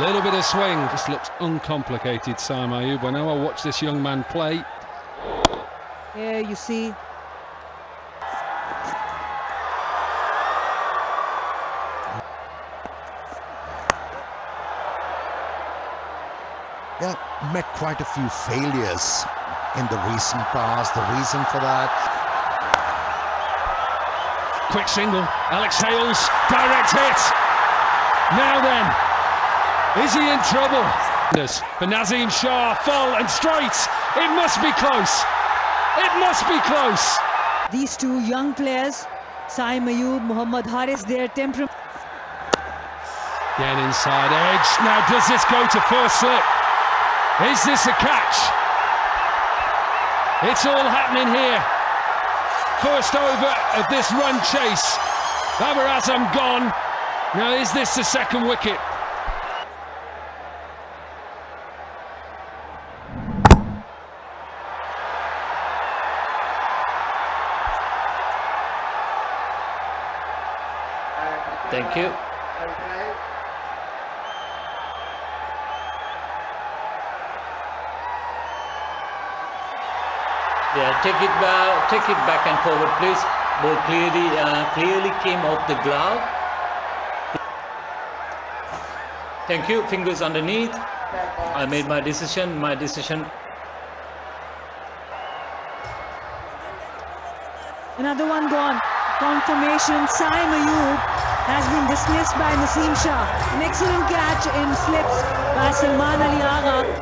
Little bit of swing. This looks uncomplicated, Saim Ayub. But now I watch this young man play. Yeah, you see. Yeah, met quite a few failures in the recent past. The reason for that. Quick single. Alex Hayles. Direct hit. Now then. Is he in trouble? But Naseem Shah full and straight. It must be close. It must be close. These two young players, Saim Ayub, Mohammad Haris, their temperament. Again inside edge. Now does this go to first slip? Is this a catch? It's all happening here. First over of this run chase. Babar Azam gone. Now is this the second wicket? Thank you. Yeah, take it back and forward, please. Ball clearly came off the glove. Thank you. Fingers underneath. I made my decision. Another one gone. Confirmation. Saim Ayub has been dismissed by Naseem Shah. An excellent catch in slips by Salman Ali.